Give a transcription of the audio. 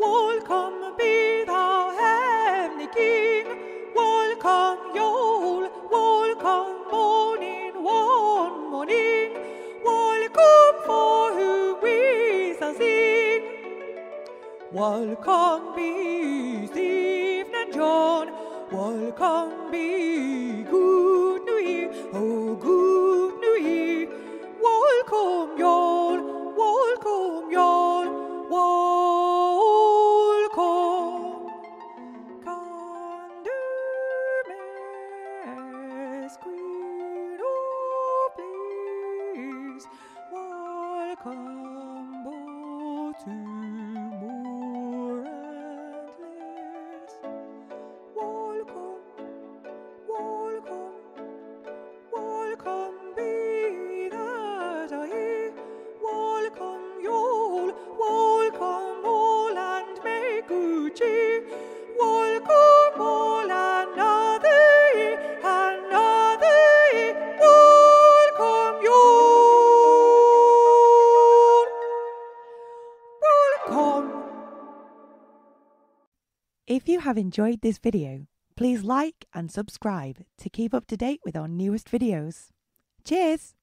welcome be thou heavenly King, welcome Yule, welcome morning, one morning, welcome for who we shall sing. Welcome be Stephen and John, welcome be good New Year, oh good New Year, welcome y'all, welcome y'all, welcome. Candomess Queen, oh please, welcome both to more and less. Welcome, welcome, welcome be that I hear. Welcome Yule, welcome all and make good cheer. Welcome all another year, welcome Yule, welcome. If you have enjoyed this video, please like and subscribe to keep up to date with our newest videos. Cheers!